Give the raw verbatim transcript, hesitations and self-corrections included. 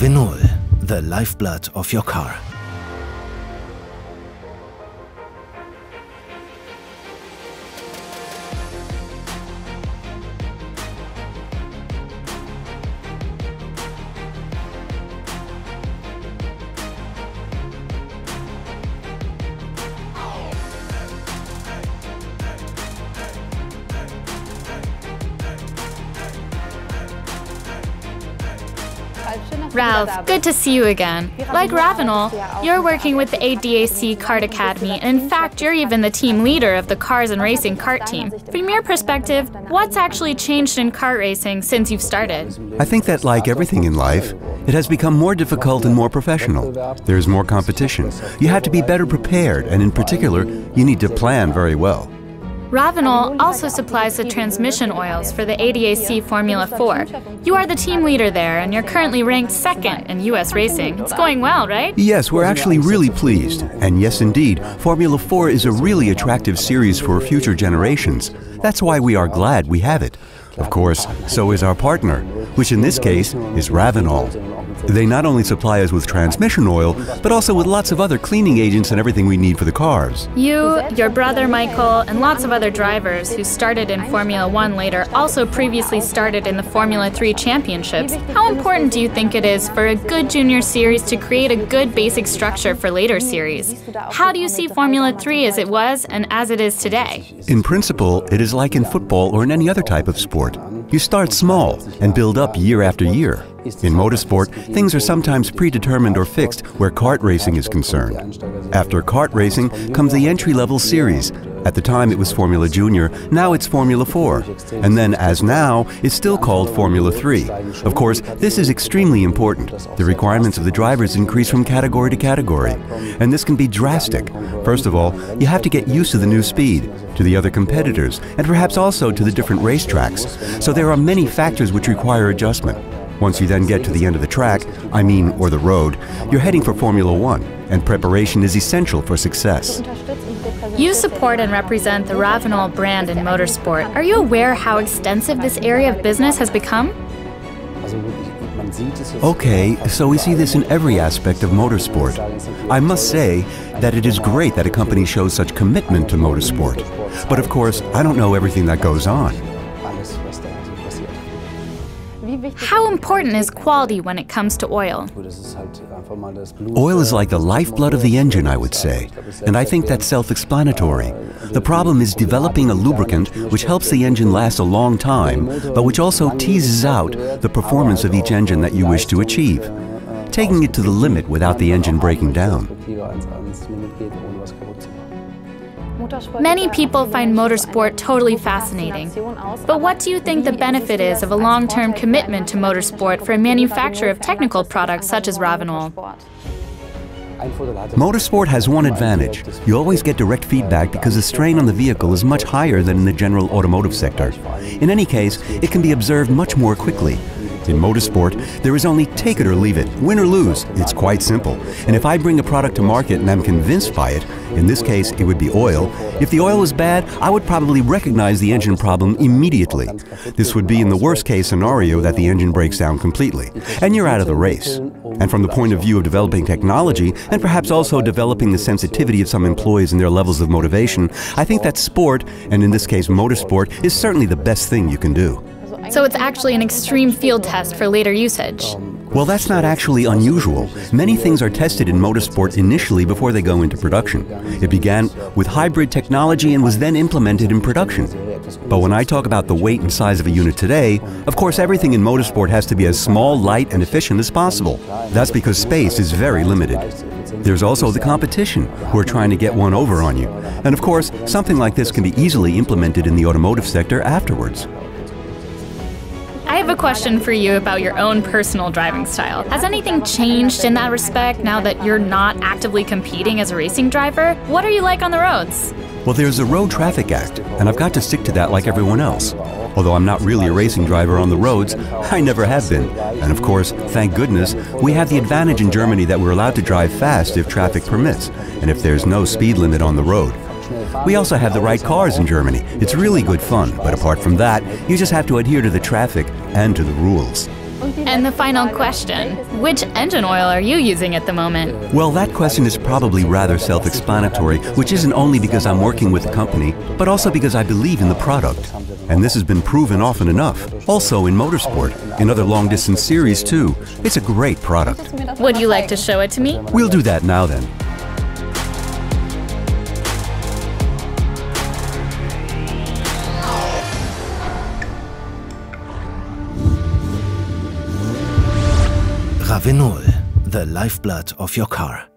Carbinol, the lifeblood of your car. Ralf, good to see you again. Like Ravenel, you're working with the A D A C Kart Academy, and in fact, you're even the team leader of the Cars and Racing Kart team. From your perspective, what's actually changed in kart racing since you've started? I think that, like everything in life, it has become more difficult and more professional. There's more competition. You have to be better prepared, and in particular, you need to plan very well. Ravenel also supplies the transmission oils for the A D A C Formula four. You are the team leader there, and you're currently ranked second in U S racing. It's going well, right? Yes, we're actually really pleased. And yes, indeed, Formula four is a really attractive series for future generations. That's why we are glad we have it. Of course, so is our partner, which in this case is Ravenel. They not only supply us with transmission oil, but also with lots of other cleaning agents and everything we need for the cars. You, your brother Michael, and lots of other drivers who started in Formula One later also previously started in the Formula Three championships. How important do you think it is for a good junior series to create a good basic structure for later series? How do you see Formula Three as it was and as it is today? In principle, it is like in football or in any other type of sport. You start small and build up year after year. In motorsport, things are sometimes predetermined or fixed where kart racing is concerned. After kart racing comes the entry-level series. At the time it was Formula Junior, now it's Formula four. And then, as now, it's still called Formula three. Of course, this is extremely important. The requirements of the drivers increase from category to category. And this can be drastic. First of all, you have to get used to the new speed, to the other competitors, and perhaps also to the different racetracks. So there are many factors which require adjustment. Once you then get to the end of the track, I mean, or the road, you're heading for Formula One, and preparation is essential for success. You support and represent the Ravenel brand in motorsport. Are you aware how extensive this area of business has become? Okay, so we see this in every aspect of motorsport. I must say that it is great that a company shows such commitment to motorsport. But of course, I don't know everything that goes on. How important is quality when it comes to oil? Oil is like the lifeblood of the engine, I would say, and I think that's self-explanatory. The problem is developing a lubricant which helps the engine last a long time, but which also teases out the performance of each engine that you wish to achieve, taking it to the limit without the engine breaking down. Many people find motorsport totally fascinating. But what do you think the benefit is of a long-term commitment to motorsport for a manufacturer of technical products such as Ravenel? Motorsport has one advantage. You always get direct feedback because the strain on the vehicle is much higher than in the general automotive sector. In any case, it can be observed much more quickly. In motorsport, there is only take it or leave it, win or lose. It's quite simple. And if I bring a product to market and I'm convinced by it, in this case it would be oil, if the oil was bad, I would probably recognize the engine problem immediately. This would be in the worst case scenario that the engine breaks down completely, and you're out of the race. And from the point of view of developing technology, and perhaps also developing the sensitivity of some employees and their levels of motivation, I think that sport, and in this case motorsport, is certainly the best thing you can do. So it's actually an extreme field test for later usage. Well, that's not actually unusual. Many things are tested in motorsport initially before they go into production. It began with hybrid technology and was then implemented in production. But when I talk about the weight and size of a unit today, of course everything in motorsport has to be as small, light, and efficient as possible. That's because space is very limited. There's also the competition, who are trying to get one over on you. And of course, something like this can be easily implemented in the automotive sector afterwards. I have a question for you about your own personal driving style. Has anything changed in that respect now that you're not actively competing as a racing driver? What are you like on the roads? Well, there's the Road Traffic Act, and I've got to stick to that like everyone else. Although I'm not really a racing driver on the roads, I never have been. And of course, thank goodness, we have the advantage in Germany that we're allowed to drive fast if traffic permits, and if there's no speed limit on the road. We also have the right cars in Germany. It's really good fun, but apart from that, you just have to adhere to the traffic and to the rules. And the final question, which engine oil are you using at the moment? Well, that question is probably rather self-explanatory, which isn't only because I'm working with the company, but also because I believe in the product. And this has been proven often enough. Also in motorsport, in other long-distance series too. It's a great product. Would you like to show it to me? We'll do that now then. Ravenol, the lifeblood of your car.